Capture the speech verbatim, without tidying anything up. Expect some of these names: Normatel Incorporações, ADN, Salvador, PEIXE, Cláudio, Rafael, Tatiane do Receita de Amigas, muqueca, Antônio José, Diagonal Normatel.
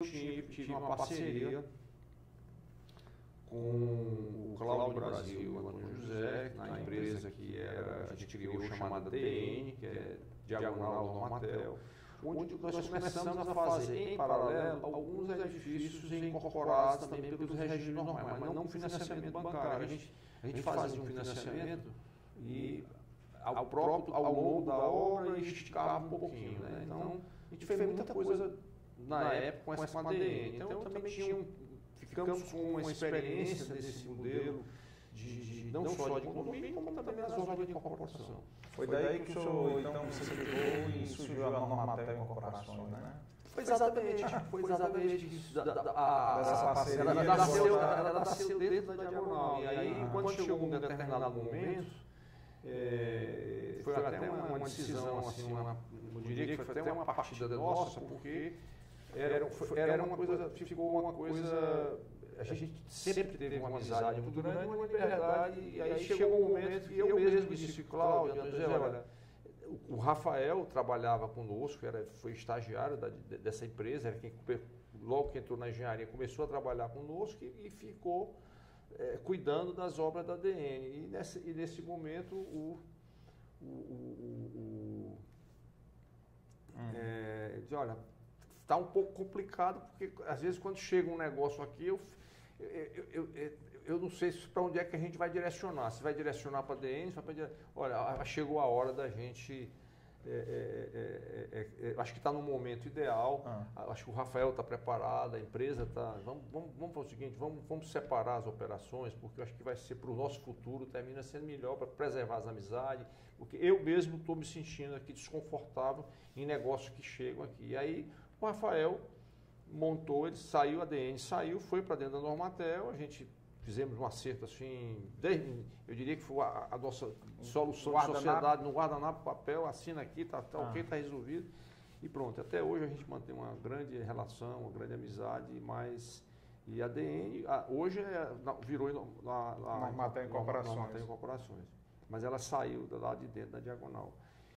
Tive, tive uma parceria com o Cláudio Brasil e o Antônio José, na empresa que era, a gente criou chamada A D N, que é Diagonal Normatel, onde nós começamos a fazer, em paralelo, alguns edifícios incorporados também pelos regimes normais, mas não financiamento bancário. A gente, a gente fazia um financiamento e ao, próprio, ao longo da obra esticava um pouquinho, né? Então, a gente fez muita coisa na época com essa A D N. Então, então também tinha um, ficamos com uma experiência desse modelo, de, de, não, não só de condomínio, como também das obras de incorporação. Foi daí que o senhor, então, se ligou e surgiu a Normatel em incorporações, né? Foi exatamente, foi exatamente isso. Da, da, a, essa parceria ela, ela, nasceu, ela nasceu dentro da Diagonal. E aí, quando chegou um determinado momento, é, foi até uma, uma decisão, assim, uma, eu diria que foi até uma partida nossa, porque... Era, foi, era uma coisa, ficou uma coisa, a gente sempre teve uma amizade muito grande, uma liberdade, e aí chegou um momento que eu mesmo disse, Cláudio, olha, o Rafael trabalhava conosco, era, foi estagiário da, dessa empresa, era quem, logo que entrou na engenharia, começou a trabalhar conosco e, e ficou é, cuidando das obras da A D N. E nesse, e nesse momento o... o, o, o hum. é, diz, olha, está um pouco complicado, porque às vezes quando chega um negócio aqui, eu, eu, eu, eu, eu não sei para onde é que a gente vai direcionar. Se vai direcionar para a D N, se vai para dire... Olha, chegou a hora da gente... É, é, é, é, é, acho que está no momento ideal, ah. acho que o Rafael está preparado, a empresa está... Vamos, vamos, vamos fazer o seguinte, vamos, vamos separar as operações, porque eu acho que vai ser para o nosso futuro, termina sendo melhor para preservar as amizades, porque eu mesmo estou me sentindo aqui desconfortável em negócios que chegam aqui. E aí... O Rafael montou, ele saiu, a A D N saiu, foi para dentro da Normatel, a gente fizemos um acerto assim, desde, eu diria que foi a, a nossa solução de sociedade, no guardanapo, papel, assina aqui, tá, tá ah. ok, está resolvido. E pronto, até hoje a gente mantém uma grande relação, uma grande amizade, mas... E a A D N, a, hoje é, virou na Normatel Incorporações. Mas ela saiu lá de dentro da Diagonal.